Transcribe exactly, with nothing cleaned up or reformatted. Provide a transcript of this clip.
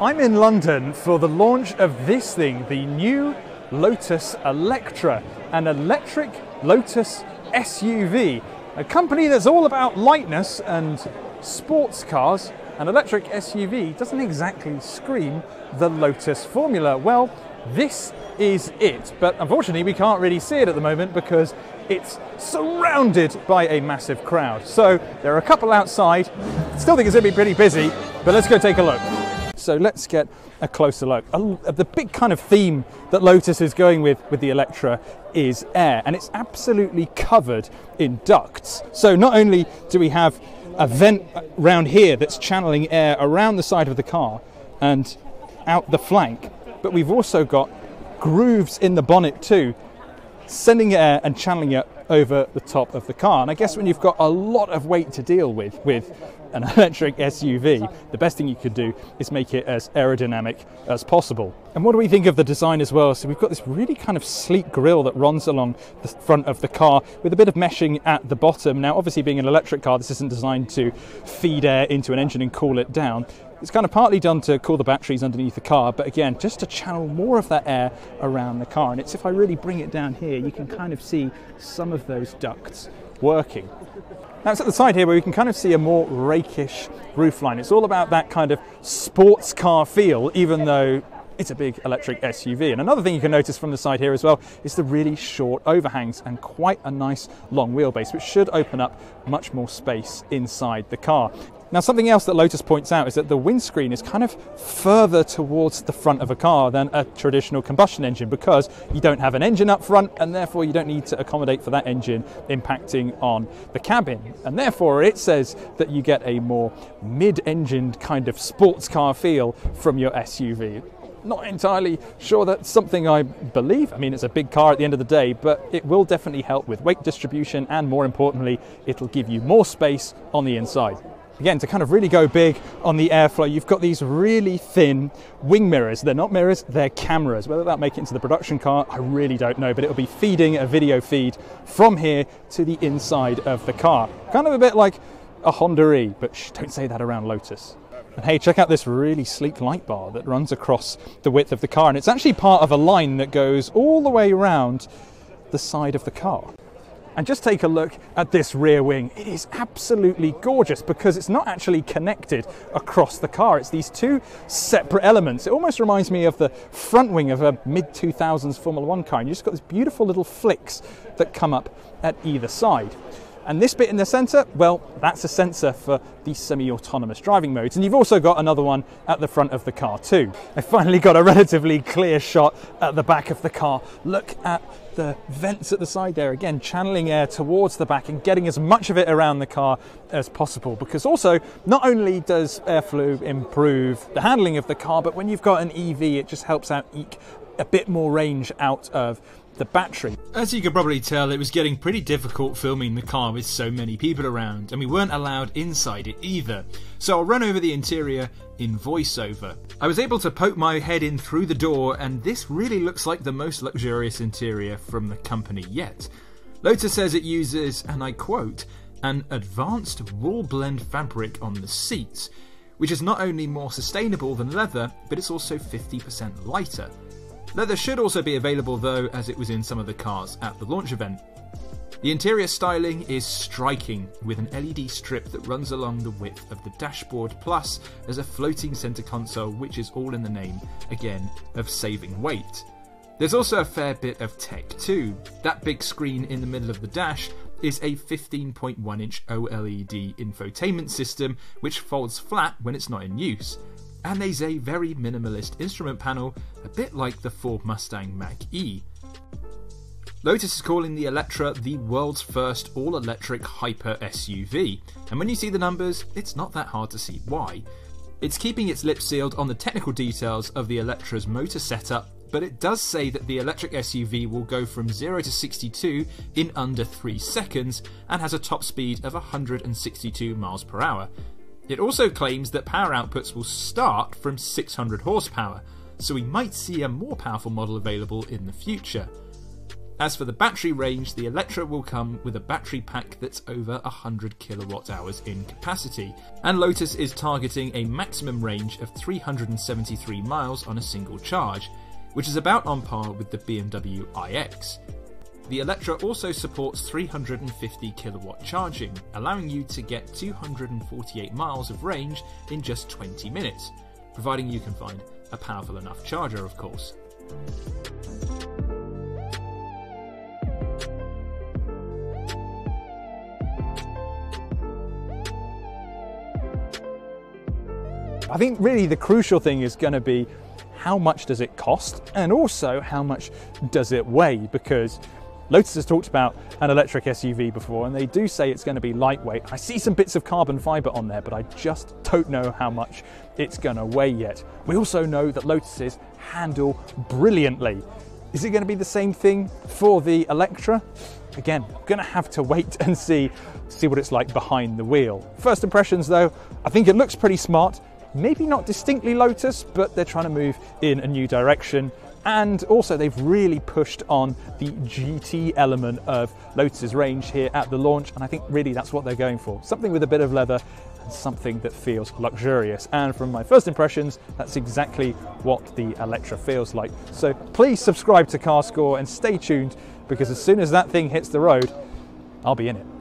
I'm in London for the launch of this thing, the new Lotus Electra, an electric Lotus S U V, a company that's all about lightness and sports cars. An electric S U V doesn't exactly scream the Lotus formula. Well, this is it, but unfortunately we can't really see it at the moment because it's surrounded by a massive crowd. So there are a couple outside. Still think it's going to be pretty busy, but let's go take a look. So let's get a closer look. The big kind of theme that Lotus is going with with the Electra is air, and it's absolutely covered in ducts. So not only do we have a vent round here that's channeling air around the side of the car and out the flank, but we've also got grooves in the bonnet too, sending air and channeling it over the top of the car. And I guess when you've got a lot of weight to deal with with an electric S U V, the best thing you could do is make it as aerodynamic as possible. And what do we think of the design as well? So we've got this really kind of sleek grille that runs along the front of the car with a bit of meshing at the bottom. Now obviously being an electric car, this isn't designed to feed air into an engine and cool it down. It's kind of partly done to cool the batteries underneath the car, but again, just to channel more of that air around the car. And it's if I really bring it down here, you can kind of see some of those ducts working. Now it's at the side here where you can kind of see a more rakish roofline. It's all about that kind of sports car feel, even though it's a big electric S U V. And another thing you can notice from the side here as well is the really short overhangs and quite a nice long wheelbase, which should open up much more space inside the car. Now something else that Lotus points out is that the windscreen is kind of further towards the front of a car than a traditional combustion engine, because you don't have an engine up front and therefore you don't need to accommodate for that engine impacting on the cabin. And therefore it says that you get a more mid-engined kind of sports car feel from your S U V. Not entirely sure that's something I believe. I mean, it's a big car at the end of the day, but it will definitely help with weight distribution, and more importantly, it'll give you more space on the inside. Again, to kind of really go big on the airflow, you've got these really thin wing mirrors. They're not mirrors, they're cameras. Whether that'll make it into the production car, I really don't know, but it'll be feeding a video feed from here to the inside of the car. Kind of a bit like a Honda E, but shh, don't say that around Lotus. And hey, check out this really sleek light bar that runs across the width of the car, and it's actually part of a line that goes all the way around the side of the car. And just take a look at this rear wing. It is absolutely gorgeous because it's not actually connected across the car. It's these two separate elements. It almost reminds me of the front wing of a mid two thousands Formula One car. And you've just got these beautiful little flicks that come up at either side. And this bit in the center, well, that's a sensor for the semi-autonomous driving modes. And you've also got another one at the front of the car too. I finally got a relatively clear shot at the back of the car. Look at the vents at the side there, again, channeling air towards the back and getting as much of it around the car as possible. Because also, not only does airflow improve the handling of the car, but when you've got an E V, it just helps out eke a bit more range out of the battery. As you could probably tell, it was getting pretty difficult filming the car with so many people around, and we weren't allowed inside it either, so I'll run over the interior in voiceover. I was able to poke my head in through the door, and this really looks like the most luxurious interior from the company yet. Lotus says it uses, and I quote, an advanced wool blend fabric on the seats, which is not only more sustainable than leather, but it's also fifty percent lighter. Leather should also be available though, as it was in some of the cars at the launch event. The interior styling is striking, with an L E D strip that runs along the width of the dashboard, plus there's a floating center console, which is all in the name, again, of saving weight. There's also a fair bit of tech too. That big screen in the middle of the dash is a fifteen point one inch OLED infotainment system, which folds flat when it's not in use. And there's a very minimalist instrument panel, a bit like the Ford Mustang Mach E. Lotus is calling the Electra the world's first all-electric hyper S U V, and when you see the numbers, it's not that hard to see why. It's keeping its lips sealed on the technical details of the Electra's motor setup, but it does say that the electric S U V will go from zero to sixty-two in under three seconds and has a top speed of one hundred sixty-two miles per hour. It also claims that power outputs will start from six hundred horsepower, so we might see a more powerful model available in the future. As for the battery range, the Electra will come with a battery pack that's over one hundred kilowatt hours in capacity, and Lotus is targeting a maximum range of three hundred seventy-three miles on a single charge, which is about on par with the B M W i X. The Electra also supports three hundred fifty kilowatt charging, allowing you to get two hundred forty-eight miles of range in just twenty minutes, providing you can find a powerful enough charger, of course. I think really the crucial thing is going to be how much does it cost, and also how much does it weigh, because Lotus has talked about an electric S U V before and they do say it's going to be lightweight. I see some bits of carbon fibre on there, but I just don't know how much it's going to weigh yet. We also know that Lotuses handle brilliantly. Is it going to be the same thing for the Electra? Again, I'm going to have to wait and see, see what it's like behind the wheel. First impressions though, I think it looks pretty smart. Maybe not distinctly Lotus, but they're trying to move in a new direction. And also they've really pushed on the G T element of Lotus's range here at the launch, and I think really that's what they're going for. Something with a bit of leather and something that feels luxurious. And from my first impressions, that's exactly what the Electra feels like. So please subscribe to CarScore and stay tuned, because as soon as that thing hits the road, I'll be in it.